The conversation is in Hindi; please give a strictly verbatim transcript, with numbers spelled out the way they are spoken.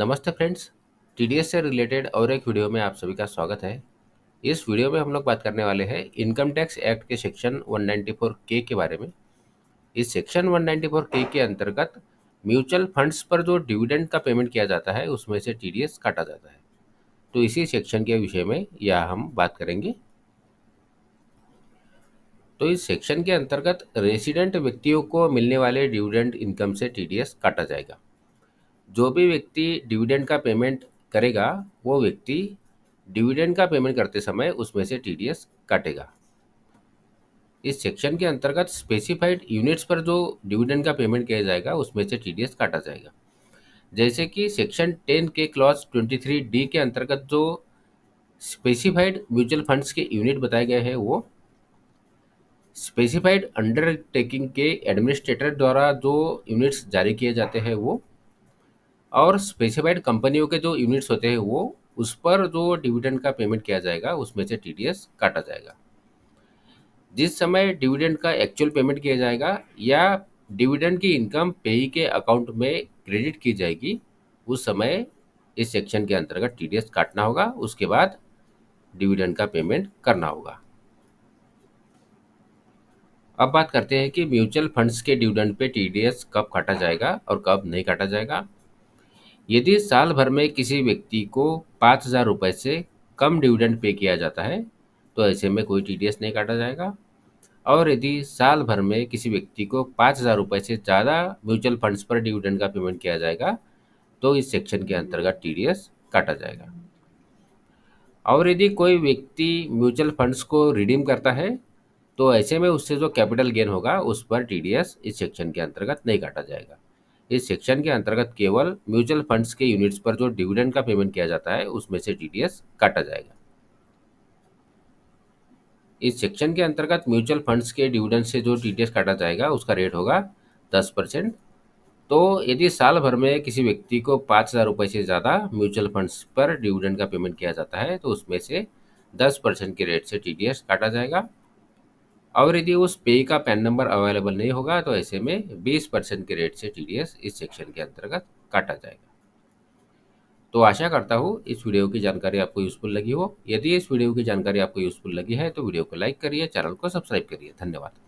नमस्ते फ्रेंड्स, टीडीएस से रिलेटेड और एक वीडियो में आप सभी का स्वागत है। इस वीडियो में हम लोग बात करने वाले हैं इनकम टैक्स एक्ट के section one ninety four K के बारे में। इस section one ninety four K के अंतर्गत म्यूचुअल फंड्स पर जो डिविडेंड का पेमेंट किया जाता है उसमें से टीडीएस काटा जाता है, तो इसी सेक्शन के विषय में यह हम बात करेंगे। तो इस सेक्शन के अंतर्गत रेसिडेंट व्यक्तियों को मिलने वाले डिविडेंड इनकम से टीडीएस काटा जाएगा। जो भी व्यक्ति डिविडेंड का पेमेंट करेगा वो व्यक्ति डिविडेंड का पेमेंट करते समय उसमें से टीडीएस काटेगा। इस सेक्शन के अंतर्गत स्पेसिफाइड यूनिट्स पर जो डिविडेंड का पेमेंट किया जाएगा उसमें से टीडीएस काटा जाएगा। जैसे कि सेक्शन टेन के क्लॉज ट्वेंटी थ्री डी के अंतर्गत जो स्पेसिफाइड म्यूचुअल फंड्स के यूनिट बताए गए हैं वो स्पेसिफाइड अंडरटेकिंग के एडमिनिस्ट्रेटर द्वारा जो यूनिट्स जारी किए जाते हैं वो, और स्पेसिफाइड कंपनियों के जो यूनिट्स होते हैं वो, उस पर जो डिविडेंड का पेमेंट किया जाएगा उसमें से टीडीएस काटा जाएगा। जिस समय डिविडेंड का एक्चुअल पेमेंट किया जाएगा या डिविडेंड की इनकम पेई के अकाउंट में क्रेडिट की जाएगी उस समय इस सेक्शन के अंतर्गत टीडीएस काटना होगा, उसके बाद डिविडेंड का पेमेंट करना होगा। अब बात करते हैं कि म्यूचुअल फंड्स के डिविडेंड पे टीडीएस कब काटा जाएगा और कब नहीं काटा जाएगा। यदि साल भर में किसी व्यक्ति को पाँच हज़ार रुपये से कम डिविडेंड पे किया जाता है तो ऐसे में कोई टीडीएस नहीं काटा जाएगा, और यदि साल भर में किसी व्यक्ति को पाँच हज़ार रुपये से ज़्यादा म्यूचुअल फंड्स पर डिविडेंड का पेमेंट किया जाएगा तो इस सेक्शन के अंतर्गत टीडीएस काटा जाएगा। और यदि कोई व्यक्ति म्यूचुअल फंड्स को रिडीम करता है तो ऐसे में उससे जो कैपिटल गेन होगा उस पर टीडीएस इस सेक्शन के अंतर्गत नहीं काटा जाएगा। इस सेक्शन के अंतर्गत केवल म्यूचुअल फंड्स के यूनिट्स पर जो डिविडेंड का पेमेंट किया जाता है उसमें से टीडीएस काटा जाएगा। इस सेक्शन के अंतर्गत म्यूचुअल फंड्स के डिविडेंड से जो टीडीएस काटा जाएगा उसका रेट होगा दस परसेंट। तो यदि साल भर में किसी व्यक्ति को पाँच हज़ार रुपये से ज़्यादा म्यूचुअल फंड्स पर डिविडेंड का पेमेंट किया जाता है तो उसमें से दस परसेंट के रेट से टीडीएस काटा जाएगा, और यदि उस पे का पैन नंबर अवेलेबल नहीं होगा तो ऐसे में बीस परसेंट के रेट से टीडीएस इस सेक्शन के अंतर्गत काटा जाएगा। तो आशा करता हूँ इस वीडियो की जानकारी आपको यूज़फुल लगी हो। यदि इस वीडियो की जानकारी आपको यूज़फुल लगी है तो वीडियो को लाइक करिए, चैनल को सब्सक्राइब करिए। धन्यवाद।